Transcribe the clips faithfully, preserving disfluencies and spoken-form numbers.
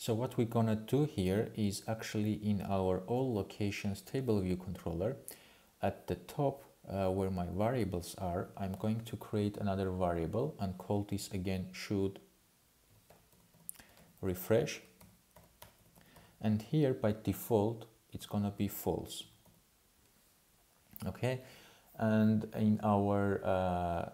So what we're gonna do here is actually in our all locations table view controller, at the top uh, where my variables are, I'm going to create another variable and call this again should refresh. And here by default, it's gonna be false. Okay, and in our uh,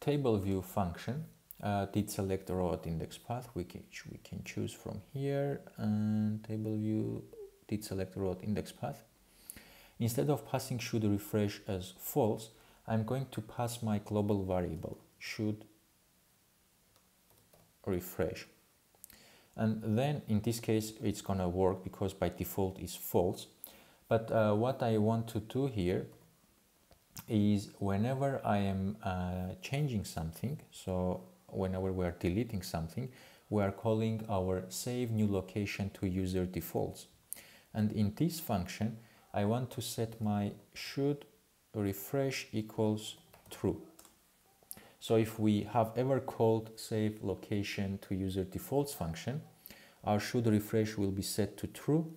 table view function, uh, did select row at index path, we can, we can choose from here, and table view did select row at index path. Instead of passing should refresh as false, I'm going to pass my global variable should refresh. And then in this case, it's gonna work because by default is false. But uh, what I want to do here is whenever I am uh, changing something, so whenever we are deleting something, we are calling our save new location to user defaults. And in this function, I want to set my should refresh equals true. So if we have ever called save location to user defaults function, our should refresh will be set to true.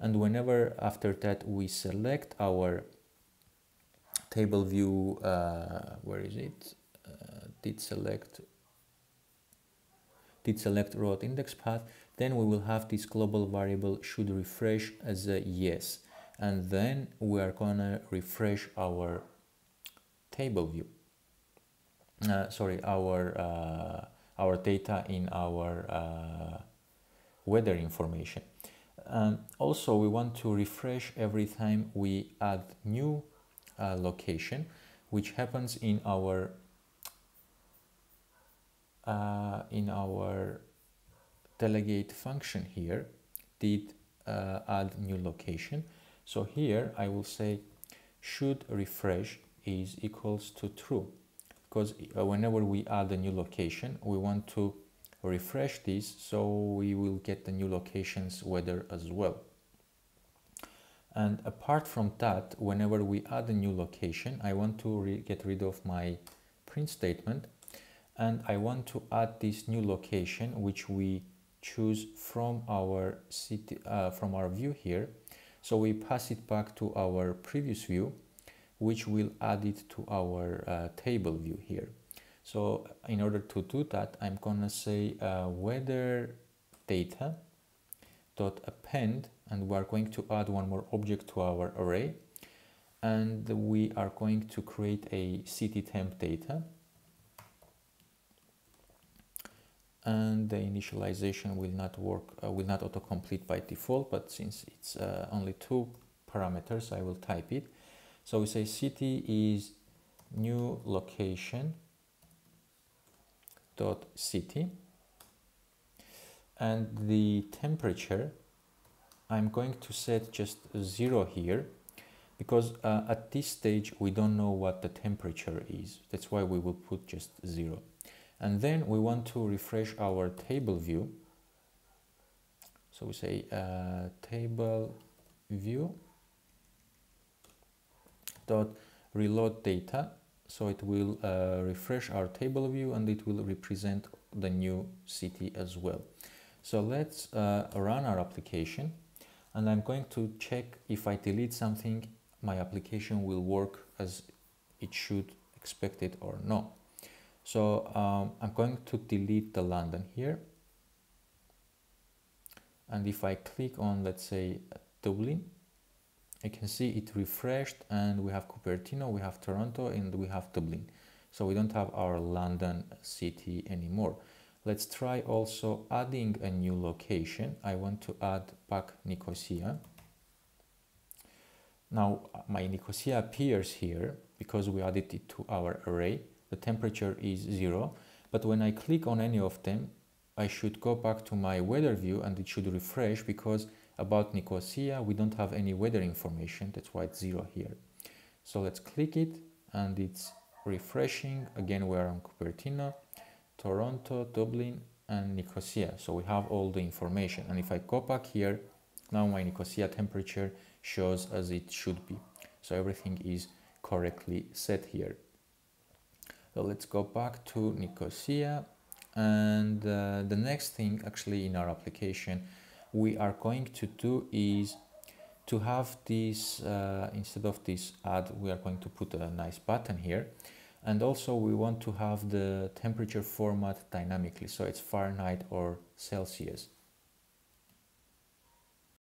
And whenever after that we select our table view, uh, where is it? Uh, did select did select row at index path, then we will have this global variable should refresh as a yes. And then we are gonna refresh our table view. Uh, sorry, our uh, our data in our uh, weather information. Um, also, we want to refresh every time we add new uh, location, which happens in our uh, in our delegate function here. Did uh, add new location. So here I will say should refresh is equals to true. Because whenever we add a new location, we want to refresh this, so we will get the new location's weather as well. And apart from that, whenever we add a new location, I want to re get rid of my print statement, and I want to add this new location, which we choose from our city, uh, from our view here. So we pass it back to our previous view, which will add it to our uh, table view here. So in order to do that, I'm gonna say uh, weather data dot append, and we're going to add one more object to our array, and we are going to create a city temp data, and the initialization will not work, uh, will not autocomplete by default, but since it's uh, only two parameters, I will type it. So we say city is new location dot city, and the temperature I'm going to set just zero here, because uh, at this stage we don't know what the temperature is, that's why we will put just zero. And then we want to refresh our table view, so we say uh, table view dot reload data. So it will uh, refresh our table view, and it will represent the new city as well. So let's uh, run our application, and I'm going to check if I delete something, my application will work as it should expect it or not. So um, I'm going to delete the London here. And if I click on, let's say, Dublin, you can see it refreshed, and we have Cupertino, we have Toronto, and we have Dublin. So we don't have our London city anymore. Let's try also adding a new location. I want to add back Nicosia. Now my Nicosia appears here because we added it to our array. The temperature is zero, but when I click on any of them, I should go back to my weather view, and it should refresh, because about Nicosia we don't have any weather information, that's why it's zero here. So let's click it, and it's refreshing again. We're on Cupertino, Toronto, Dublin, and Nicosia, so we have all the information. And if I go back here, now my Nicosia temperature shows as it should be, so everything is correctly set here. So let's go back to Nicosia, And uh, the next thing actually in our application we are going to do is to have this, uh, instead of this ad, we are going to put a nice button here. And also we want to have the temperature format dynamically, so it's Fahrenheit or Celsius.